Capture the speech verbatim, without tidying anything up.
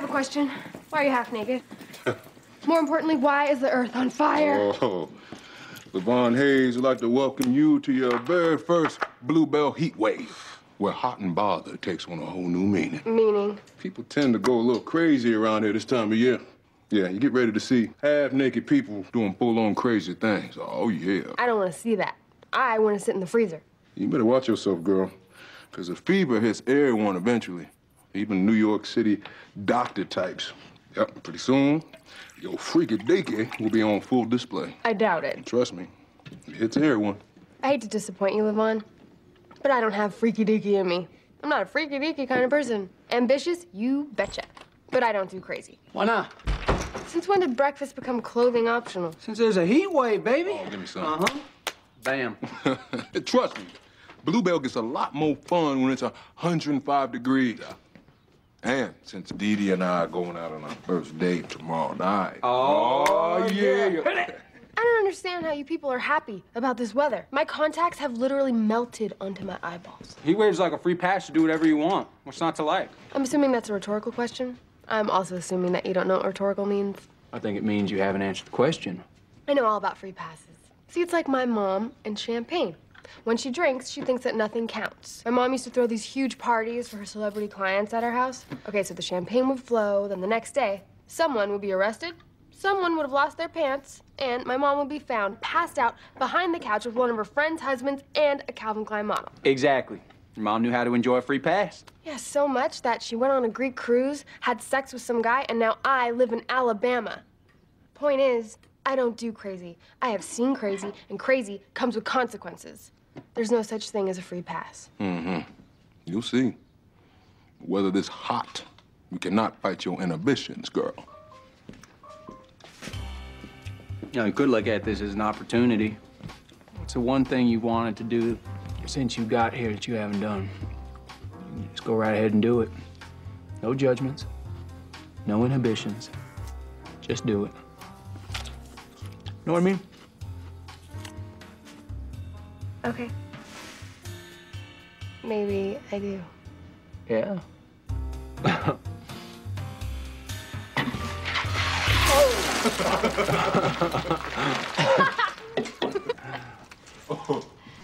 have a question. Why are you half naked? More importantly, why is the earth on fire? Oh, Lavon Hayes would like to welcome you to your very first Bluebell heat wave, where hot and bothered takes on a whole new meaning. Meaning? People tend to go a little crazy around here this time of year. Yeah, you get ready to see half-naked people doing full-on crazy things. Oh, yeah. I don't want to see that. I want to sit in the freezer. You better watch yourself, girl, because the fever hits everyone eventually, even New York City doctor types. Yep, pretty soon, your freaky deaky will be on full display. I doubt it. Trust me, it hits everyone. I hate to disappoint you, Lavon, but I don't have freaky deaky in me. I'm not a freaky deaky kind of person. Ambitious? You betcha. But I don't do crazy. Why not? Since when did breakfast become clothing optional? Since there's a heat wave, baby. Oh, give me some. Uh-huh. Bam. Trust me, Bluebell gets a lot more fun when it's one hundred five degrees. And since Didi and I are going out on our first date tomorrow night. Oh, oh yeah. yeah. I don't understand how you people are happy about this weather. My contacts have literally melted onto my eyeballs. Heat wave's like a free pass to do whatever you want. What's not to like? I'm assuming that's a rhetorical question. I'm also assuming that you don't know what rhetorical means. I think it means you haven't answered the question. I know all about free passes. See, it's like my mom and champagne. When she drinks, she thinks that nothing counts. My mom used to throw these huge parties for her celebrity clients at her house. Okay, so the champagne would flow, then the next day, someone would be arrested, someone would have lost their pants, and my mom would be found passed out behind the couch with one of her friend's husbands and a Calvin Klein model. Exactly. Your mom knew how to enjoy a free pass. Yeah, so much that she went on a Greek cruise, had sex with some guy, and now I live in Alabama. Point is, I don't do crazy. I have seen crazy, and crazy comes with consequences. There's no such thing as a free pass. Mm-hmm. You'll see. Whether this hot, you cannot fight your inhibitions, girl. You know, you could look at this as an opportunity. What's the one thing you wanted to do since you got here that you haven't done? You just go right ahead and do it. No judgments, no inhibitions. Just do it. Know what I mean? Okay. Maybe I do. Yeah. Oh. Oh.